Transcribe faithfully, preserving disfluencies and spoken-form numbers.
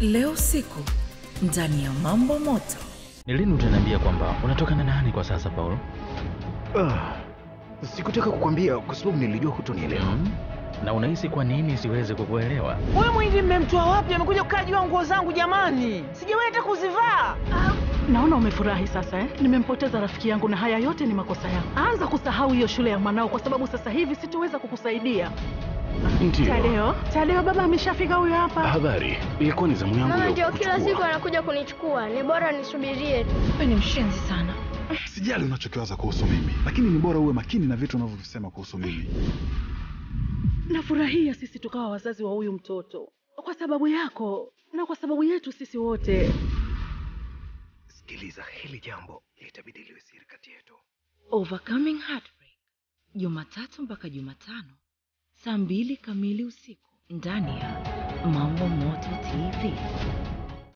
Leo usiku ndani ya Mambo Moto. Ni lini utaniambia kwamba unatoka na nani kwa sasa, Paulo? Uh, sikutaka kukwambia kwa sababu nilijua hutonielewa. Mm. Na unahisi kwa nini siweze kukuelewa? Wewe mwingi mmemtoa wapi? Amekuja kukajua nguo zangu jamani. Sijawahi hata kuzivaa. Uh, naona umefurahi sasa eh? Nimempoteza rafiki yangu na haya yote ni makosa yako. Anza kusahau hiyo shule ya mwanao kwa sababu sasa hivi sitoweza kukusaidia. Ndiyo. Tadeo, Tadeo baba ameshafika huyo hapa. Habari, ilikuwa ni zamu yangu. Mama ndio kila siku anakuja kunichukua, ni bora nisubirie tu. Wewe ni mshenzi sana. Sijali unachokiwaza kuhusu mimi, lakini ni bora uwe makini na vitu unavyosema kuhusu mimi. Nafurahia sisi tukawa wazazi wa huyu mtoto. Kwa sababu yako, na kwa sababu yetu sisi wote. Sikiliza, hili jambo litabidi liwe siri kati yetu. Overcoming Heartbreak. Jumatatu mpaka Jumatano. Saa mbili kamili usiku ndani ya Mambo Moto T V.